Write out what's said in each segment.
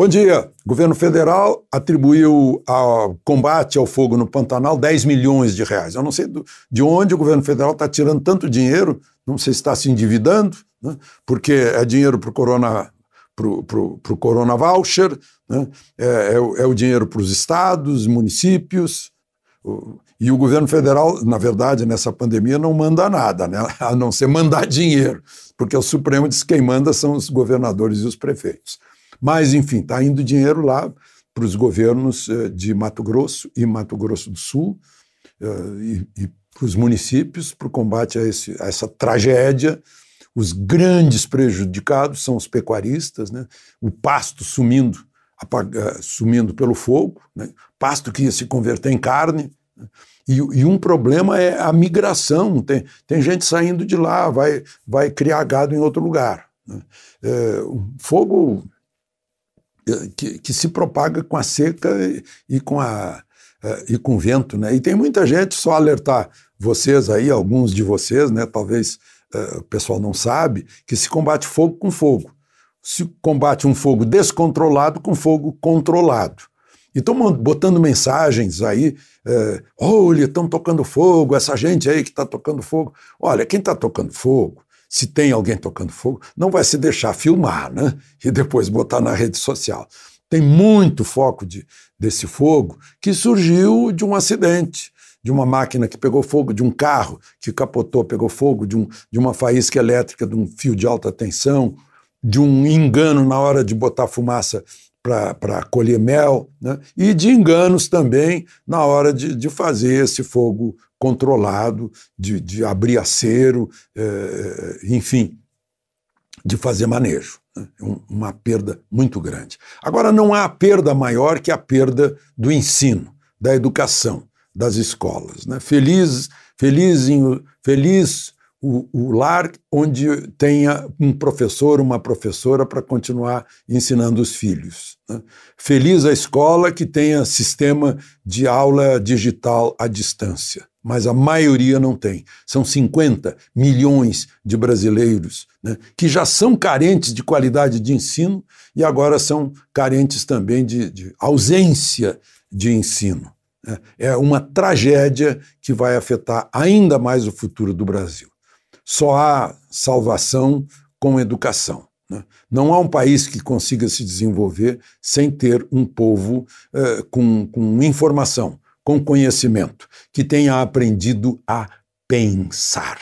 Bom dia. O governo federal atribuiu ao combate ao fogo no Pantanal 10 milhões de reais. Eu não sei de onde o governo federal está tirando tanto dinheiro, não sei se está se endividando, né? Porque é dinheiro para o Corona Voucher, né? É o dinheiro para os estados, municípios, e o governo federal, na verdade, nessa pandemia não manda nada, né? A não ser mandar dinheiro, porque o Supremo diz que quem manda são os governadores e os prefeitos. Mas, enfim, está indo dinheiro lá para os governos de Mato Grosso e Mato Grosso do Sul e para os municípios para o combate a essa tragédia. Os grandes prejudicados são os pecuaristas, né? O pasto sumindo pelo fogo, né? Pasto que ia se converter em carne. Né? E um problema é a migração. Tem gente saindo de lá, vai criar gado em outro lugar. Né? Fogo que se propaga com a seca e com o vento. Né? E tem muita gente, só alertar vocês aí, alguns de vocês, né? Talvez o pessoal não sabe, que se combate fogo com fogo. Se combate um fogo descontrolado com fogo controlado. E estão botando mensagens aí, olha, estão tocando fogo, essa gente aí que está tocando fogo. Olha, quem está tocando fogo, se tem alguém tocando fogo, não vai se deixar filmar, né? E depois botar na rede social. Tem muito foco desse fogo que surgiu de um acidente, de uma máquina que pegou fogo, de um carro que capotou, pegou fogo, de uma faísca elétrica, de um fio de alta tensão, de um engano na hora de botar fumaça para colher mel, né? E de enganos também na hora de fazer esse fogo controlado, de abrir aceiro, enfim, de fazer manejo. Né? Uma perda muito grande. Agora, não há perda maior que a perda do ensino, da educação, das escolas. Né? Feliz o lar onde tenha um professor, uma professora para continuar ensinando os filhos. Né? Feliz a escola que tenha sistema de aula digital à distância, mas a maioria não tem. São 50 milhões de brasileiros, né, que já são carentes de qualidade de ensino e agora são carentes também de ausência de ensino. É uma tragédia que vai afetar ainda mais o futuro do Brasil. Só há salvação com educação. Né? Não há um país que consiga se desenvolver sem ter um povo com informação, com conhecimento, que tenha aprendido a pensar.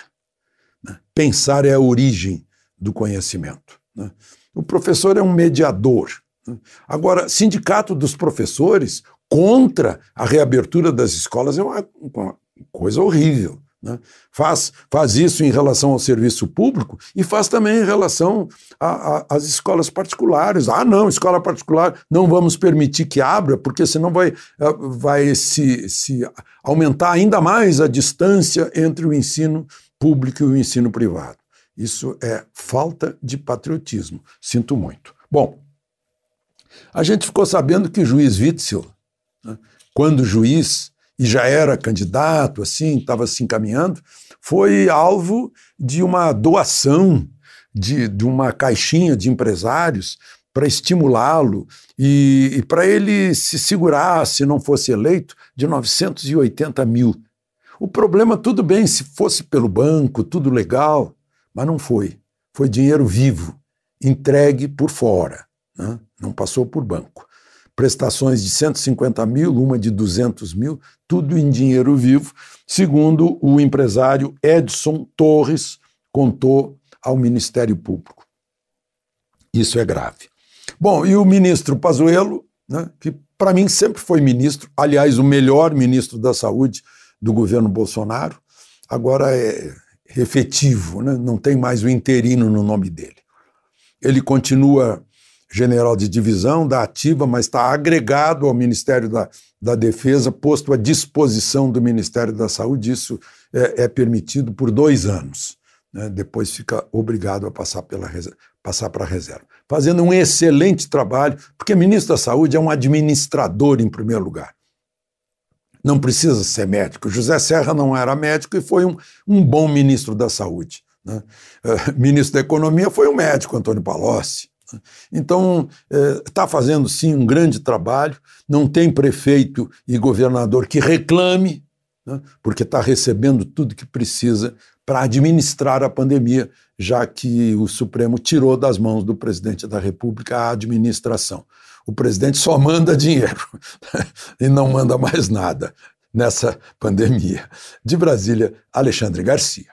Né? Pensar é a origem do conhecimento. Né? O professor é um mediador. Né? Agora, sindicato dos professores contra a reabertura das escolas é uma coisa horrível. Né? Faz isso em relação ao serviço público e faz também em relação às escolas particulares. Ah, não, escola particular não vamos permitir que abra, porque senão vai se aumentar ainda mais a distância entre o ensino público e o ensino privado. Isso é falta de patriotismo. Sinto muito. Bom, a gente ficou sabendo que o juiz Witzel, quando juiz, e já era candidato, assim, estava se encaminhando, foi alvo de uma doação de uma caixinha de empresários para estimulá-lo e para ele se segurar, se não fosse eleito, de 980 mil. O problema, tudo bem, se fosse pelo banco, tudo legal, mas não foi. Foi dinheiro vivo, entregue por fora, né? Não passou por banco. Prestações de 150 mil, uma de 200 mil, tudo em dinheiro vivo, segundo o empresário Edson Torres contou ao Ministério Público. Isso é grave. Bom, e o ministro Pazuello, né, que para mim sempre foi ministro, aliás, o melhor ministro da Saúde do governo Bolsonaro, agora é efetivo, né, não tem mais o interino no nome dele. Ele continua General de Divisão da Ativa, mas está agregado ao Ministério da Defesa, posto à disposição do Ministério da Saúde. Isso é permitido por 2 anos. Né? Depois fica obrigado a passar para a reserva. Fazendo um excelente trabalho, porque ministro da Saúde é um administrador em primeiro lugar. Não precisa ser médico. José Serra não era médico e foi um bom ministro da Saúde. Né? Ministro da Economia foi um médico, Antônio Palocci. Então, está fazendo, sim, um grande trabalho. Não tem prefeito e governador que reclame, né, porque está recebendo tudo que precisa para administrar a pandemia, já que o Supremo tirou das mãos do presidente da República a administração. O presidente só manda dinheiro e não manda mais nada nessa pandemia. De Brasília, Alexandre Garcia.